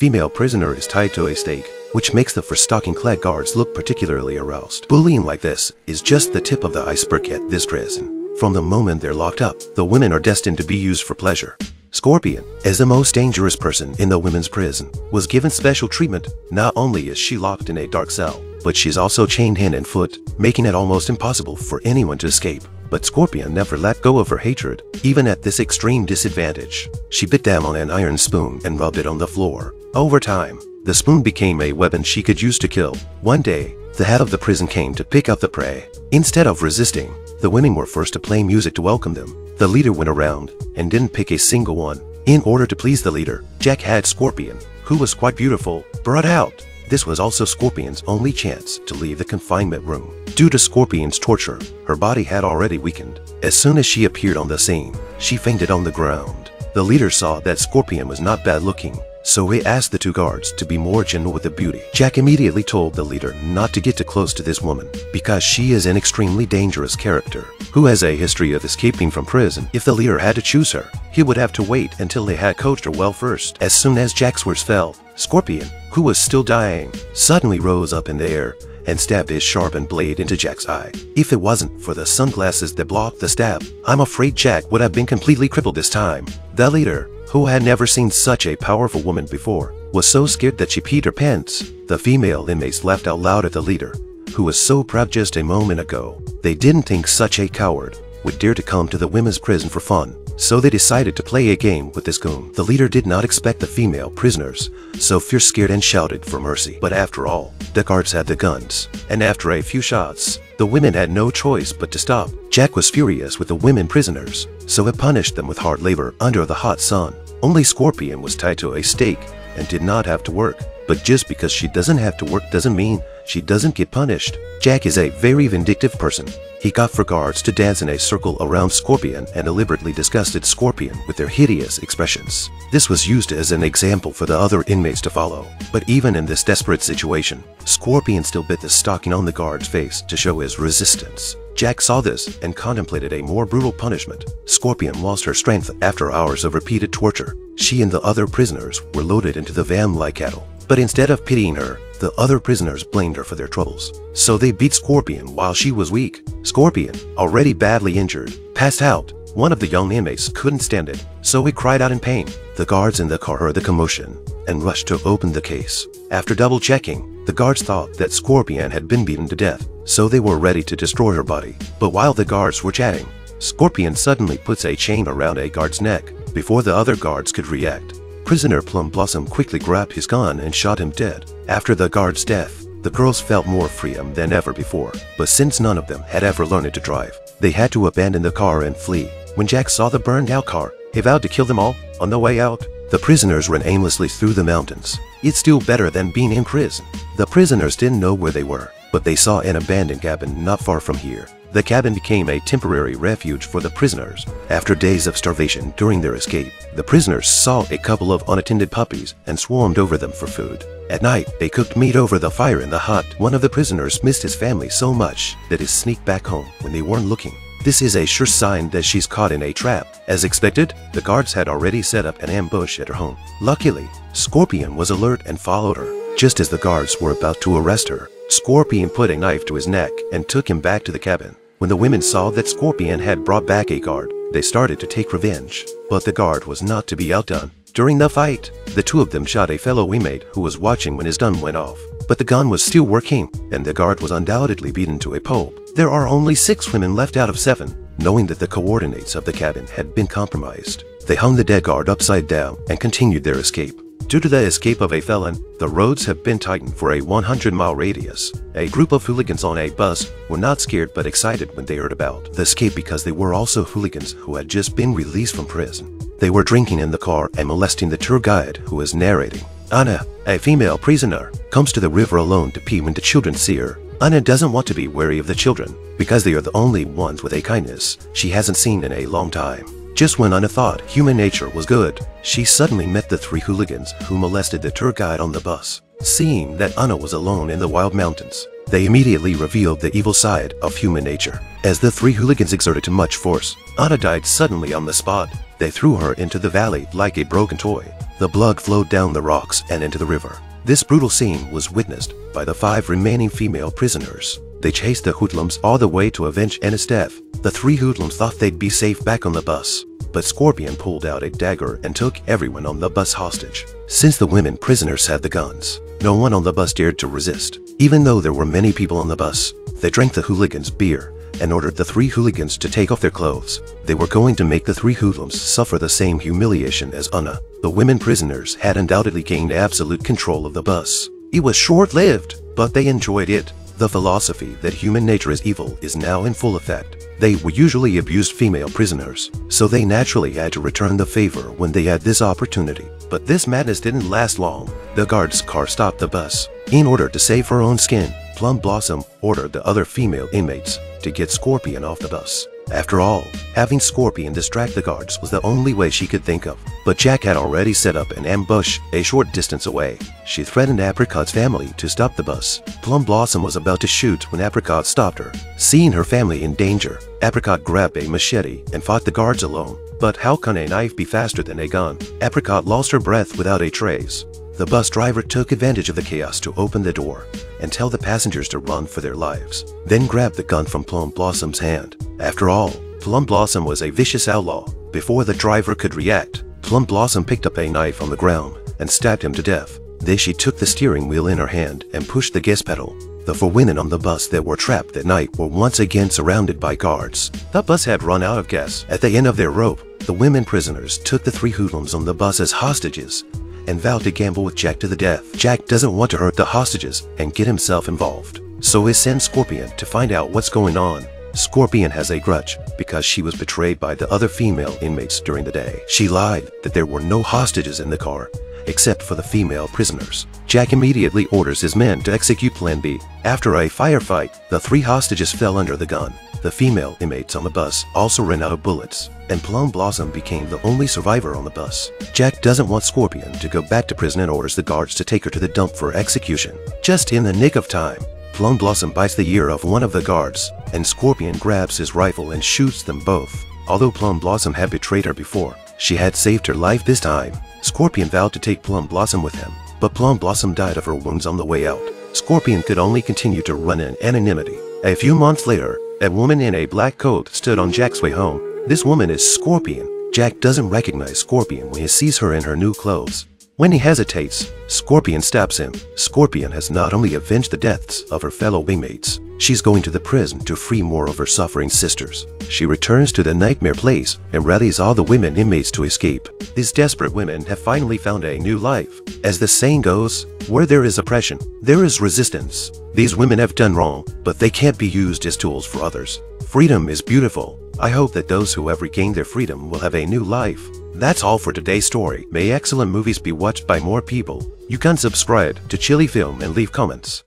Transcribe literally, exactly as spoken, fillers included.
Female prisoner is tied to a stake, which makes the Verstocking-clad guards look particularly aroused. Bullying like this is just the tip of the iceberg at this prison. From the moment they're locked up, the women are destined to be used for pleasure. Scorpion, as the most dangerous person in the women's prison, was given special treatment. Not only is she locked in a dark cell, but she's also chained hand and foot, making it almost impossible for anyone to escape. But Scorpion never let go of her hatred, even at this extreme disadvantage. She bit down on an iron spoon and rubbed it on the floor. Over time, the spoon became a weapon she could use to kill. One day, the head of the prison came to pick up the prey. Instead of resisting, the women were forced to play music to welcome them. The leader went around and didn't pick a single one. In order to please the leader, Jack had Scorpion, who was quite beautiful, brought out. This was also Scorpion's only chance to leave the confinement room. Due to Scorpion's torture, her body had already weakened. As soon as she appeared on the scene, she fainted on the ground. The leader saw that Scorpion was not bad looking, so he asked the two guards to be more gentle with the beauty. Jack immediately told the leader not to get too close to this woman, because she is an extremely dangerous character who has a history of escaping from prison. If the leader had to choose her, he would have to wait until they had coached her well first. As soon as Jack's words fell, Scorpion, who was still dying, suddenly rose up in the air and stabbed his sharpened blade into Jack's eye. If it wasn't for the sunglasses that blocked the stab, I'm afraid Jack would have been completely crippled this time. The leader, who had never seen such a powerful woman before, was so scared that she peed her pants. The female inmates laughed out loud at the leader, who was so proud just a moment ago. They didn't think such a coward would dare to come to the women's prison for fun, so they decided to play a game with this goon. The leader did not expect the female prisoners, so fear scared and shouted for mercy. But after all, the guards had the guns, and after a few shots, the women had no choice but to stop. Jack was furious with the women prisoners, so he punished them with hard labor under the hot sun. Only Scorpion was tied to a stake and did not have to work. But just because she doesn't have to work doesn't mean she doesn't get punished. Jack is a very vindictive person. He got for guards to dance in a circle around Scorpion and deliberately disgusted Scorpion with their hideous expressions. This was used as an example for the other inmates to follow. But even in this desperate situation, Scorpion still bit the stocking on the guard's face to show his resistance. Jack saw this and contemplated a more brutal punishment. Scorpion lost her strength after hours of repeated torture. She and the other prisoners were loaded into the van like cattle. But instead of pitying her, the other prisoners blamed her for their troubles. So they beat Scorpion while she was weak. Scorpion, already badly injured, passed out. One of the young inmates couldn't stand it, so he cried out in pain. The guards in the car heard the commotion and rushed to open the case. After double-checking, the guards thought that Scorpion had been beaten to death, so they were ready to destroy her body. But while the guards were chatting, Scorpion suddenly puts a chain around a guard's neck. Before the other guards could react, prisoner Plum Blossom quickly grabbed his gun and shot him dead. After the guard's death, the girls felt more freedom than ever before. But since none of them had ever learned to drive, they had to abandon the car and flee. When Jack saw the burned-out car, he vowed to kill them all. On the way out, the prisoners ran aimlessly through the mountains. It's still better than being in prison. The prisoners didn't know where they were, but they saw an abandoned cabin not far from here. The cabin became a temporary refuge for the prisoners. After days of starvation during their escape, the prisoners saw a couple of unattended puppies and swarmed over them for food. At night, they cooked meat over the fire in the hut. One of the prisoners missed his family so much that he sneaked back home when they weren't looking. This is a sure sign that she's caught in a trap. As expected, the guards had already set up an ambush at her home. Luckily, Scorpion was alert and followed her. Just as the guards were about to arrest her, Scorpion put a knife to his neck and took him back to the cabin. When the women saw that Scorpion had brought back a guard, they started to take revenge. But the guard was not to be outdone. During the fight, the two of them shot a fellow inmate who was watching when his gun went off. But the gun was still working, and the guard was undoubtedly beaten to a pulp. There are only six women left out of seven. Knowing that the coordinates of the cabin had been compromised, they hung the dead guard upside down and continued their escape. Due to the escape of a felon, the roads have been tightened for a one hundred mile radius. A group of hooligans on a bus were not scared but excited when they heard about the escape because they were also hooligans who had just been released from prison. They were drinking in the car and molesting the tour guide who was narrating. Anna, a female prisoner, comes to the river alone to pee when the children see her. Anna doesn't want to be wary of the children because they are the only ones with a kindness she hasn't seen in a long time. Just when Anna thought human nature was good, she suddenly met the three hooligans who molested the tour guide on the bus. Seeing that Anna was alone in the wild mountains, they immediately revealed the evil side of human nature. As the three hooligans exerted too much force, Anna died suddenly on the spot. They threw her into the valley like a broken toy. The blood flowed down the rocks and into the river. This brutal scene was witnessed by the five remaining female prisoners. They chased the hoodlums all the way to avenge Anna's death. The three hoodlums thought they'd be safe back on the bus, but Scorpion pulled out a dagger and took everyone on the bus hostage. Since the women prisoners had the guns, no one on the bus dared to resist. Even though there were many people on the bus, they drank the hooligans' beer and ordered the three hooligans to take off their clothes. They were going to make the three hoodlums suffer the same humiliation as Anna. The women prisoners had undoubtedly gained absolute control of the bus. It was short-lived, but they enjoyed it. The philosophy that human nature is evil is now in full effect. They were usually abused female prisoners, so they naturally had to return the favor when they had this opportunity. But this madness didn't last long. The guard's car stopped the bus. In order to save her own skin, Plum Blossom ordered the other female inmates to get Scorpion off the bus. After all, having Scorpion distract the guards was the only way she could think of. But Jack had already set up an ambush a short distance away. She threatened Apricot's family to stop the bus. Plum Blossom was about to shoot when Apricot stopped her. Seeing her family in danger, Apricot grabbed a machete and fought the guards alone. But how can a knife be faster than a gun? Apricot lost her breath without a trace. The bus driver took advantage of the chaos to open the door and tell the passengers to run for their lives, then grabbed the gun from Plum Blossom's hand. After all, Plum Blossom was a vicious outlaw. Before the driver could react, Plum Blossom picked up a knife on the ground and stabbed him to death. Then she took the steering wheel in her hand and pushed the gas pedal. The four women on the bus that were trapped that night were once again surrounded by guards. The bus had run out of gas. At the end of their rope, the women prisoners took the three hoodlums on the bus as hostages and vowed to gamble with Jack to the death. Jack doesn't want to hurt the hostages and get himself involved, so he sends Scorpion to find out what's going on. Scorpion has a grudge because she was betrayed by the other female inmates during the day. She lied that there were no hostages in the car except for the female prisoners. Jack immediately orders his men to execute Plan B. After a firefight, the three hostages fell under the gun. The female inmates on the bus also ran out of bullets, and Plum Blossom became the only survivor on the bus. Jack doesn't want Scorpion to go back to prison and orders the guards to take her to the dump for execution. Just in the nick of time, Plum Blossom bites the ear of one of the guards, and Scorpion grabs his rifle and shoots them both. Although Plum Blossom had betrayed her before, she had saved her life this time. Scorpion vowed to take Plum Blossom with him, but Plum Blossom died of her wounds on the way out. Scorpion could only continue to run in anonymity. A few months later, a woman in a black coat stood on Jack's way home. This woman is Scorpion. Jack doesn't recognize Scorpion when he sees her in her new clothes. When he hesitates, Scorpion stabs him. Scorpion has not only avenged the deaths of her fellow inmates, she's going to the prison to free more of her suffering sisters. She returns to the nightmare place and rallies all the women inmates to escape. These desperate women have finally found a new life. As the saying goes, where there is oppression, there is resistance. These women have done wrong, but they can't be used as tools for others. Freedom is beautiful. I hope that those who have regained their freedom will have a new life. That's all for today's story. May excellent movies be watched by more people. You can subscribe to Chili Film and leave comments.